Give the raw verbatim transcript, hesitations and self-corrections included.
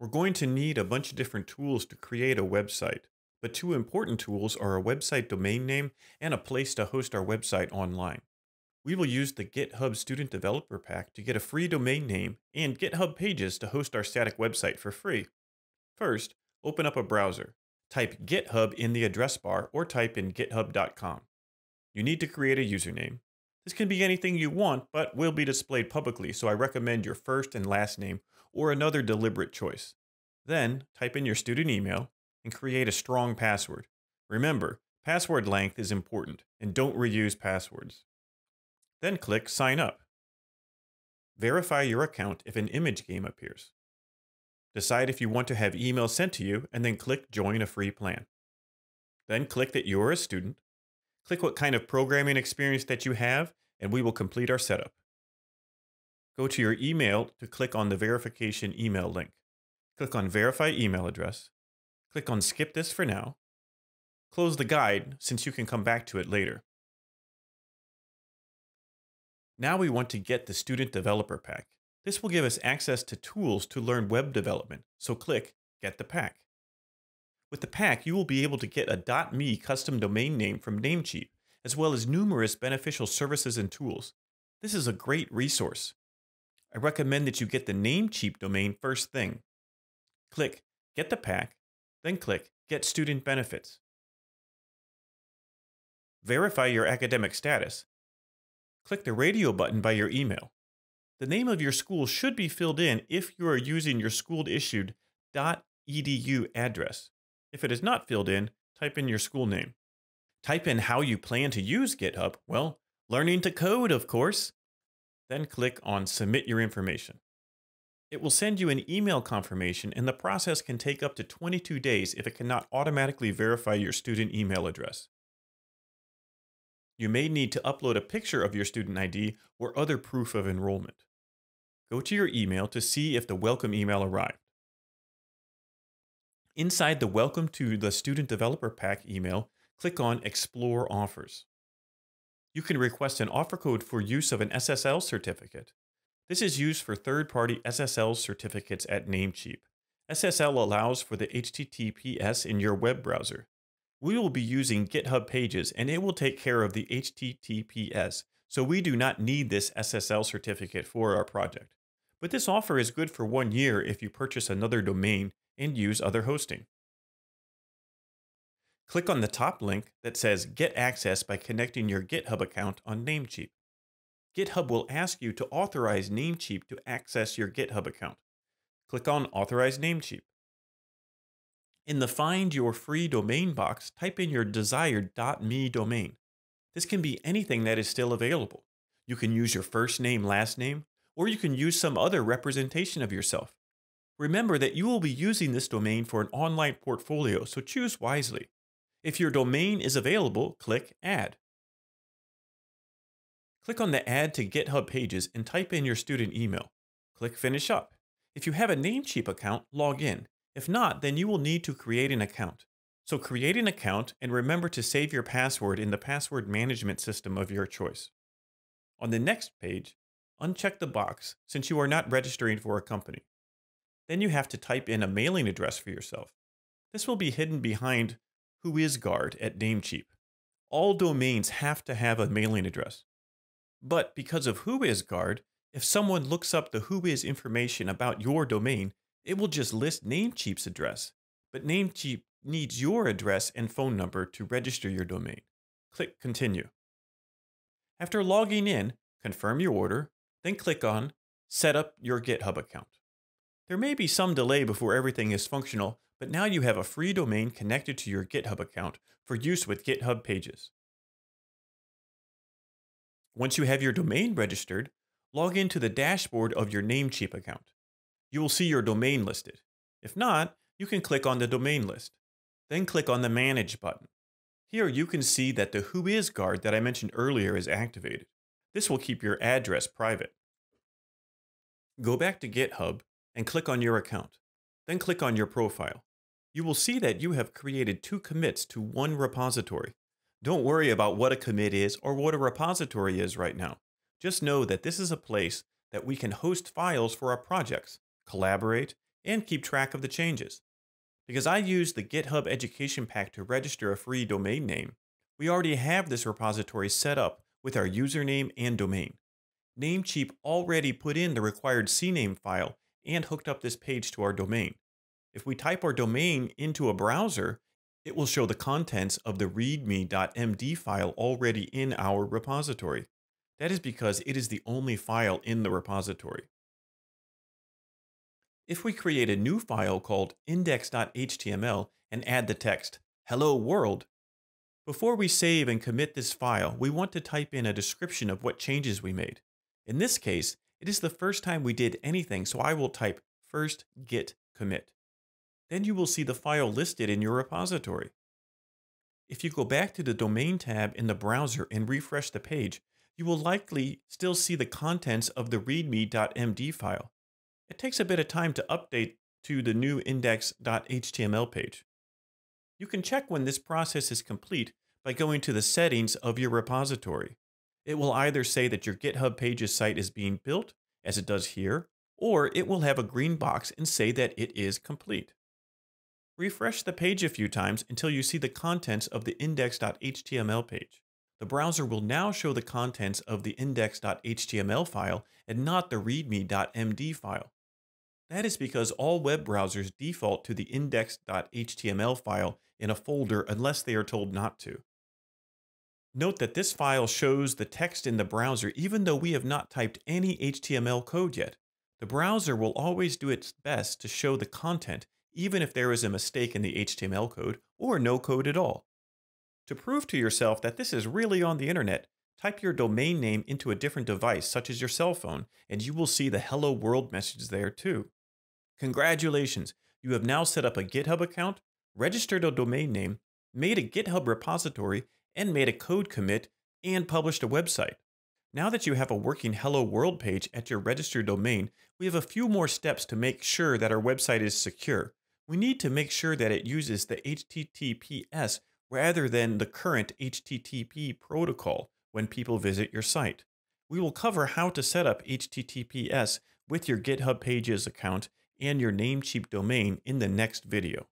We're going to need a bunch of different tools to create a website, but two important tools are a website domain name and a place to host our website online. We will use the GitHub Student Developer Pack to get a free domain name and GitHub Pages to host our static website for free. First, open up a browser. Type GitHub in the address bar or type in github dot com. You need to create a username. This can be anything you want, but will be displayed publicly, so I recommend your first and last name or another deliberate choice. Then, type in your student email and create a strong password. Remember, password length is important, and don't reuse passwords. Then click Sign Up. Verify your account if an image game appears. Decide if you want to have email sent to you, and then click Join a Free Plan. Then click that you are a student. Click what kind of programming experience that you have, and we will complete our setup. Go to your email to click on the verification email link. Click on Verify Email Address. Click on Skip This for Now. Close the guide since you can come back to it later. Now we want to get the Student Developer Pack. This will give us access to tools to learn web development, so click Get the Pack. With the pack, you will be able to get a .me custom domain name from Namecheap, as well as numerous beneficial services and tools. This is a great resource. I recommend that you get the Namecheap domain first thing. Click Get the Pack, then click Get Student Benefits. Verify your academic status. Click the radio button by your email. The name of your school should be filled in if you are using your school-issued .edu address. If it is not filled in, type in your school name. Type in how you plan to use GitHub. Well, learning to code, of course. Then click on Submit Your Information. It will send you an email confirmation, and the process can take up to twenty-two days if it cannot automatically verify your student email address. You may need to upload a picture of your student I D or other proof of enrollment. Go to your email to see if the welcome email arrived. Inside the Welcome to the Student Developer Pack email, click on Explore Offers. You can request an offer code for use of an S S L certificate. This is used for third-party S S L certificates at Namecheap. S S L allows for the H T T P S in your web browser. We will be using GitHub Pages, and it will take care of the H T T P S, so we do not need this S S L certificate for our project. But this offer is good for one year if you purchase another domain and use other hosting. Click on the top link that says Get Access by connecting your GitHub account on Namecheap. GitHub will ask you to authorize Namecheap to access your GitHub account. Click on Authorize Namecheap. In the Find Your Free Domain box, type in your desired .me domain. This can be anything that is still available. You can use your first name, last name, or you can use some other representation of yourself. Remember that you will be using this domain for an online portfolio, so choose wisely. If your domain is available, click Add. Click on the Add to GitHub Pages and type in your student email. Click Finish Up. If you have a Namecheap account, log in. If not, then you will need to create an account. So create an account and remember to save your password in the password management system of your choice. On the next page, uncheck the box since you are not registering for a company. Then you have to type in a mailing address for yourself. This will be hidden behind WhoisGuard at Namecheap. All domains have to have a mailing address. But because of WhoisGuard, if someone looks up the Whois information about your domain, it will just list Namecheap's address. But Namecheap needs your address and phone number to register your domain. Click Continue. After logging in, confirm your order, then click on Set Up Your GitHub Account. There may be some delay before everything is functional, but now you have a free domain connected to your GitHub account for use with GitHub Pages. Once you have your domain registered, log into the dashboard of your Namecheap account. You will see your domain listed. If not, you can click on the domain list. Then click on the Manage button. Here you can see that the WhoisGuard that I mentioned earlier is activated. This will keep your address private. Go back to GitHub and click on your account. Then click on your profile. You will see that you have created two commits to one repository. Don't worry about what a commit is or what a repository is right now. Just know that this is a place that we can host files for our projects, collaborate, and keep track of the changes. Because I used the GitHub Education Pack to register a free domain name, we already have this repository set up with our username and domain. Namecheap already put in the required C NAME file and hooked up this page to our domain. If we type our domain into a browser, it will show the contents of the readme.md file already in our repository. That is because it is the only file in the repository. If we create a new file called index.html and add the text, "Hello World," before we save and commit this file, we want to type in a description of what changes we made. In this case, it is the first time we did anything, so I will type first git commit. Then you will see the file listed in your repository. If you go back to the domain tab in the browser and refresh the page, you will likely still see the contents of the readme.md file. It takes a bit of time to update to the new index.html page. You can check when this process is complete by going to the settings of your repository. It will either say that your GitHub Pages site is being built, as it does here, or it will have a green box and say that it is complete. Refresh the page a few times until you see the contents of the index.html page. The browser will now show the contents of the index.html file and not the readme.md file. That is because all web browsers default to the index.html file in a folder unless they are told not to. Note that this file shows the text in the browser even though we have not typed any H T M L code yet. The browser will always do its best to show the content even if there is a mistake in the H T M L code or no code at all. To prove to yourself that this is really on the internet, type your domain name into a different device, such as your cell phone, and you will see the Hello World message there too. Congratulations, you have now set up a GitHub account, registered a domain name, made a GitHub repository, and made a code commit, and published a website. Now that you have a working Hello World page at your registered domain, we have a few more steps to make sure that our website is secure. We need to make sure that it uses the H T T P S rather than the current H T T P protocol when people visit your site. We will cover how to set up H T T P S with your GitHub Pages account and your Namecheap domain in the next video.